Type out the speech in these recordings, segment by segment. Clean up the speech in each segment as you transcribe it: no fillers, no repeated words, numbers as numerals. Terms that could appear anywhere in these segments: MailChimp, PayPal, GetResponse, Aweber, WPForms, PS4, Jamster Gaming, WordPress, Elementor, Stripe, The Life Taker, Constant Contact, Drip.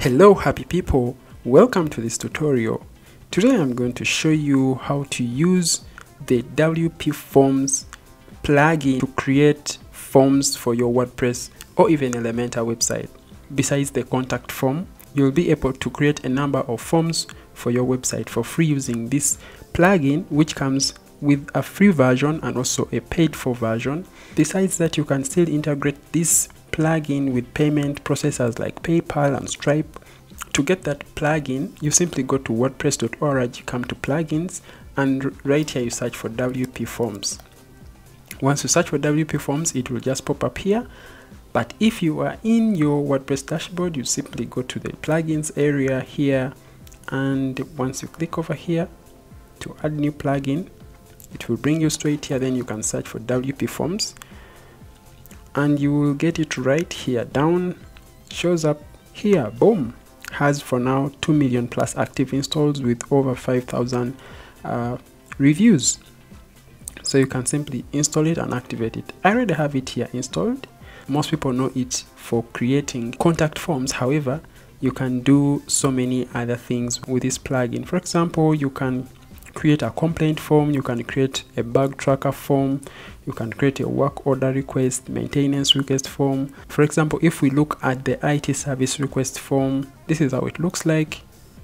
Hello happy people, welcome to this tutorial. Today I'm going to show you how to use the WPForms plugin to create forms for your WordPress or even Elementor website. Besides the contact form, you'll be able to create a number of forms for your website for free using this plugin, which comes with a free version and also a paid for version. Besides that, you can still integrate this plugin with payment processors like PayPal and Stripe. To get that plugin, you simply go to wordpress.org, you come to plugins, and right here you search for WPForms. Once you search for WPForms, it will just pop up here. But if you are in your WordPress dashboard, you simply go to the plugins area here, and once you click over here to add new plugin, it will bring you straight here. Then you can search for WPForms and you will get it right here. Down shows up here, boom, has for now 2 million plus active installs with over 5,000 reviews. So you can simply install it and activate it. I already have it here installed. Most people know it for creating contact forms. However, you can do so many other things with this plugin. For example, you can create a complaint form, you can create a bug tracker form, you can create a work order request, maintenance request form. For example, if we look at the IT service request form, this is how it looks like.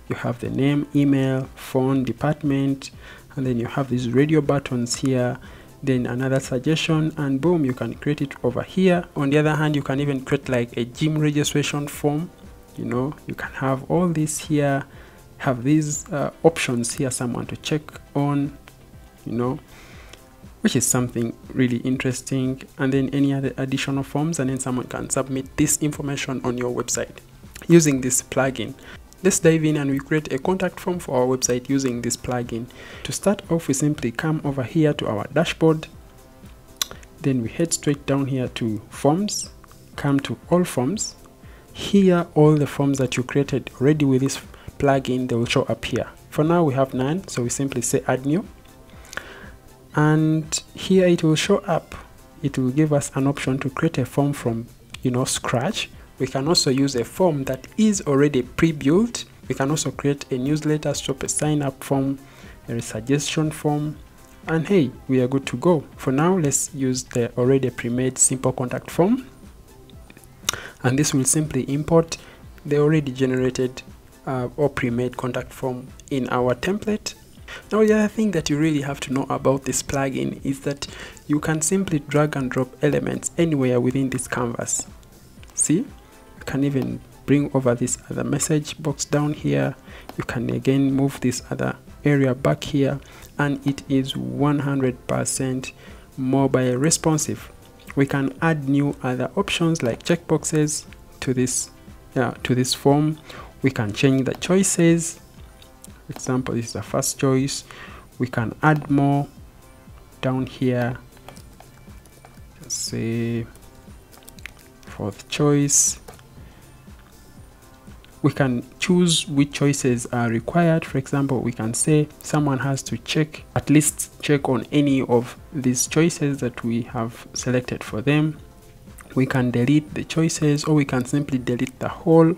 You have the name, email, phone, department, and then you have these radio buttons here, then another suggestion, and boom, you can create it over here. On the other hand, you can even create like a gym registration form. You know, you can have all this here, have these options here, someone to check on, you know, which is something really interesting. And then any other additional forms, and then someone can submit this information on your website using this plugin. Let's dive in and we create a contact form for our website using this plugin. To start off, we simply come over here to our dashboard, then we head straight down here to forms, come to all forms. Here, all the forms that you created already with this plugin, they will show up here. For now, we have none, so we simply say add new, and here it will show up. It will give us an option to create a form from, you know, scratch. We can also use a form that is already pre-built. We can also create a newsletter, stop a sign-up form, a suggestion form, and hey, we are good to go. For now, let's use the already pre-made simple contact form, and this will simply import the already generated or pre-made contact form in our template. Now, the other thing that you really have to know about this plugin is that you can simply drag and drop elements anywhere within this canvas. See? Can even bring over this other message box down here. You can again move this other area back here, and it is 100% mobile responsive. We can add new other options like checkboxes to this form. We can change the choices. For example, this is the first choice. We can add more down here. Let's say fourth choice. We can choose which choices are required. For example, we can say someone has to check, at least check on any of these choices that we have selected for them. We can delete the choices, or we can simply delete the whole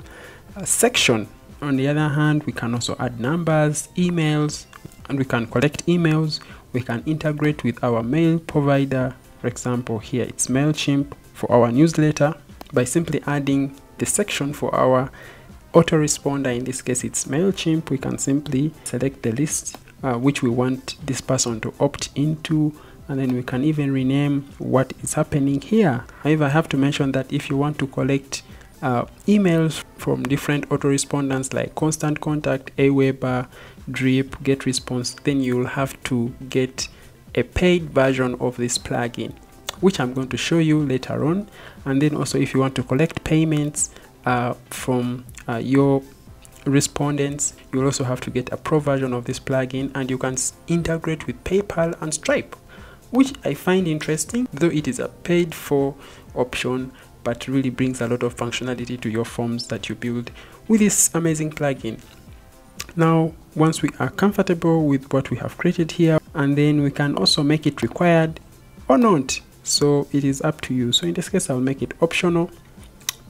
section. On the other hand, we can also add numbers, emails, and we can collect emails. We can integrate with our mail provider. For example, here it's MailChimp for our newsletter by simply adding the section for our autoresponder. In this case, it's MailChimp. We can simply select the list which we want this person to opt into, and then we can even rename what is happening here. However, I have to mention that if you want to collect emails from different autoresponders like Constant Contact, Aweber, Drip, GetResponse, then you'll have to get a paid version of this plugin, which I'm going to show you later on. And then also, if you want to collect payments from your respondents, you'll also have to get a pro version of this plugin, and you can integrate with PayPal and Stripe, which I find interesting, though it is a paid for option, but really brings a lot of functionality to your forms that you build with this amazing plugin. Now, once we are comfortable with what we have created here, and then we can also make it required or not, so it is up to you. So in this case, I'll make it optional.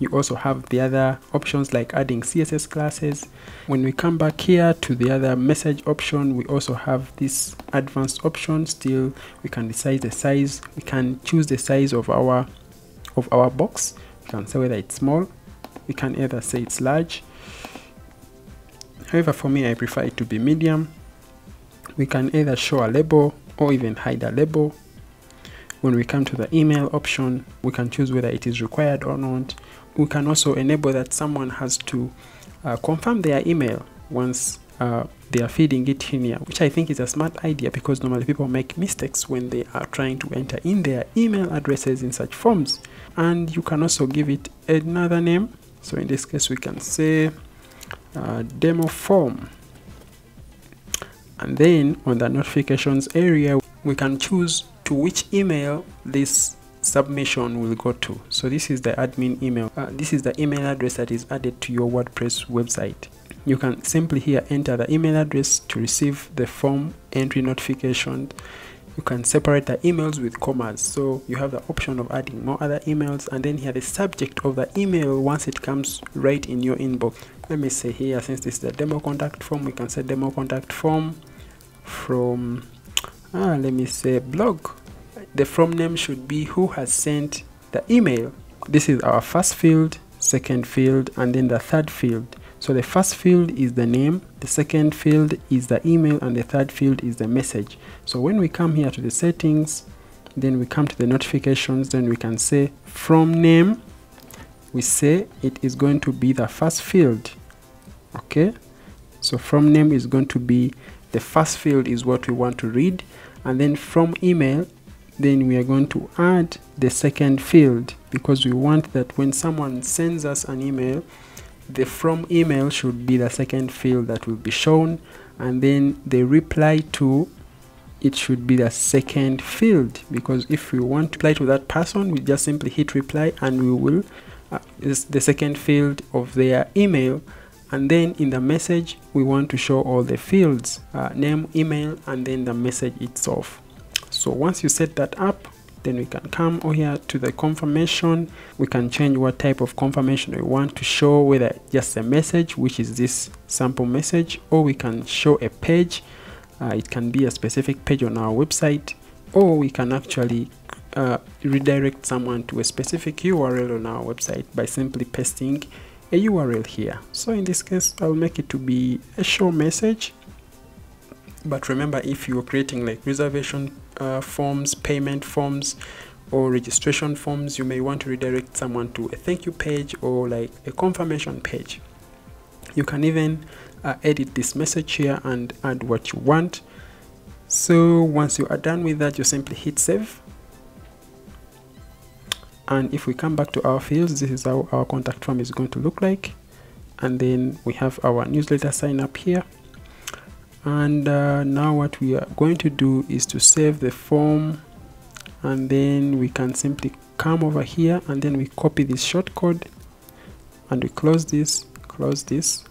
You also have the other options like adding CSS classes. When we come back here to the other message option, we also have this advanced option. Still, we can decide the size. We can choose the size of our box. We can say whether it's small. We can either say it's large. However, for me, I prefer it to be medium. We can either show a label or even hide a label. When we come to the email option, we can choose whether it is required or not. We can also enable that someone has to confirm their email once they are feeding it in here, which I think is a smart idea because normally people make mistakes when they are trying to enter in their email addresses in such forms. And you can also give it another name. So in this case, we can say demo form. And then on the notifications area, we can choose to which email this submission will go to. So this is the admin email. This is the email address that is added to your WordPress website. You can simply here enter the email address to receive the form entry notification. You can separate the emails with commas. So you have the option of adding more other emails, and then here the subject of the email once it comes right in your inbox. Let me say here, since this is the demo contact form, we can say demo contact form from let me say blog. The from name should be who has sent the email. This is our first field, second field, and then the third field. So the first field is the name, the second field is the email, and the third field is the message. So when we come here to the settings, then we come to the notifications, then we can say from name, we say it is going to be the first field. Okay, so from name is going to be the first field is what we want to read, and then from email, then we are going to add the second field because we want that when someone sends us an email, the from email should be the second field that will be shown, and then the reply to, it should be the second field, because if we want to reply to that person, we just simply hit reply and we will is the second field of their email. And then in the message, we want to show all the fields, name, email, and then the message itself. So once you set that up, then we can come over here to the confirmation. We can change what type of confirmation we want to show, whether just a message, which is this sample message, or we can show a page. It can be a specific page on our website, or we can actually redirect someone to a specific URL on our website by simply pasting a URL here. So in this case, I'll make it to be a show message. But remember, if you're creating like reservation forms, payment forms, or registration forms, you may want to redirect someone to a thank you page or like a confirmation page. You can even edit this message here and add what you want. So once you are done with that, you simply hit save. And if we come back to our fields, this is how our contact form is going to look like. And then we have our newsletter sign up here. And now what we are going to do is to save the form. And then we can simply come over here and then we copy this shortcode and we close this, close this.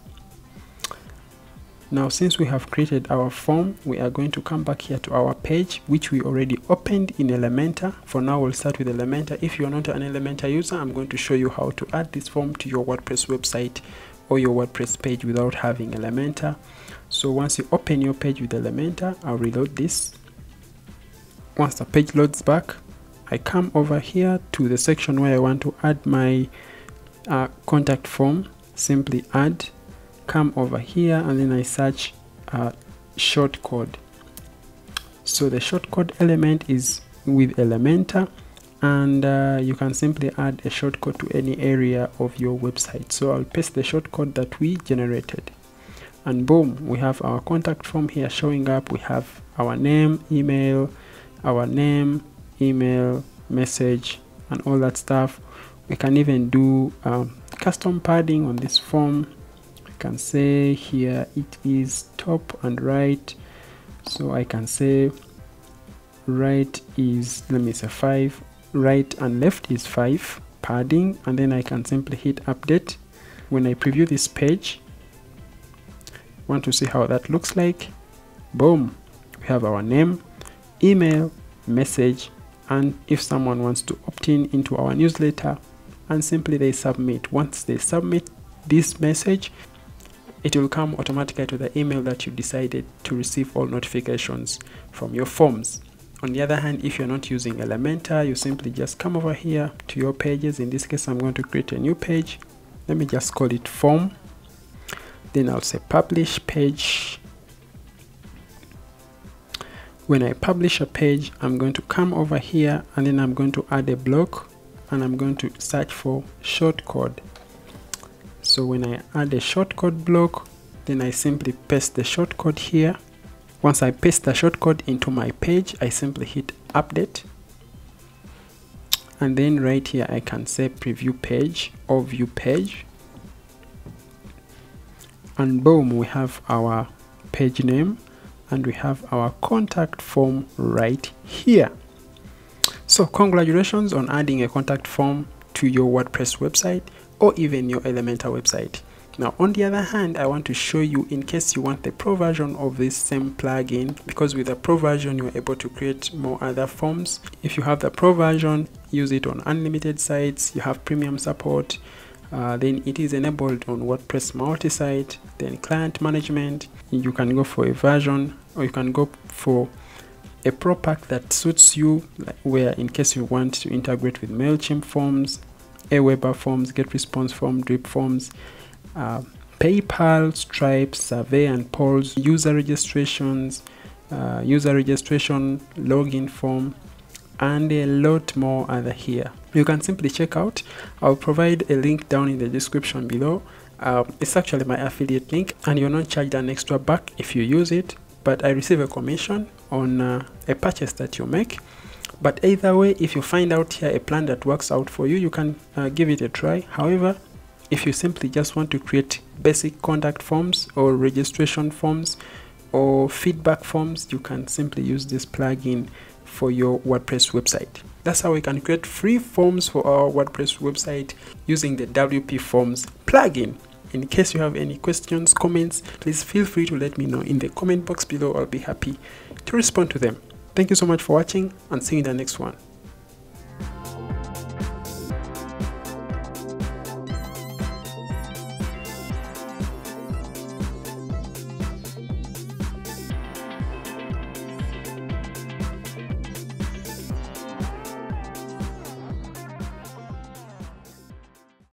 Now, since we have created our form, we are going to come back here to our page, which we already opened in Elementor. For now, we'll start with Elementor. If you're not an Elementor user, I'm going to show you how to add this form to your WordPress website or your WordPress page without having Elementor. So once you open your page with Elementor, I'll reload this. Once the page loads back, I come over here to the section where I want to add my contact form. Simply add. Come over here and then I search shortcode. So the shortcode element is with Elementor, and you can simply add a shortcode to any area of your website. So I'll paste the shortcode that we generated, and boom, we have our contact form here showing up. We have our name, email, message, and all that stuff. We can even do custom padding on this form. Can say here it is top and right, so I can say right is, let me say 5, right and left is 5 padding, and then I can simply hit update. When I preview this page, want to see how that looks like, boom, we have our name, email, message, and if someone wants to opt in into our newsletter, and simply they submit. Once they submit this message, it will come automatically to the email that you decided to receive all notifications from your forms. On the other hand, if you're not using Elementor, you simply just come over here to your pages. In this case, I'm going to create a new page. Let me just call it form. Then I'll say publish page. When I publish a page, I'm going to come over here and then I'm going to add a block and I'm going to search for shortcode. So when I add a shortcode block, then I simply paste the shortcode here. Once I paste the shortcode into my page, I simply hit update. And then right here, I can say preview page or view page. And boom, we have our page name and we have our contact form right here. So congratulations on adding a contact form to your WordPress website or even your Elementor website. Now, on the other hand, I want to show you, in case you want the pro version of this same plugin, because with the pro version, you're able to create more other forms. If you have the pro version, use it on unlimited sites. You have premium support. Then it is enabled on WordPress multi-site, then client management. You can go for a version or you can go for a pro pack that suits you, like where in case you want to integrate with MailChimp forms, Aweber forms, GetResponse form, Drip forms, PayPal, Stripe, survey and polls, user registrations, login form, and a lot more other here. You can simply check out. I'll provide a link down in the description below. It's actually my affiliate link and you're not charged an extra buck if you use it, but I receive a commission on a purchase that you make. But either way, if you find out here a plan that works out for you, you can give it a try. However, if you simply just want to create basic contact forms or registration forms or feedback forms, you can simply use this plugin for your WordPress website. That's how we can create free forms for our WordPress website using the WPForms plugin. In case you have any questions, comments, please feel free to let me know in the comment box below. I'll be happy to respond to them. Thank you so much for watching and see you in the next one.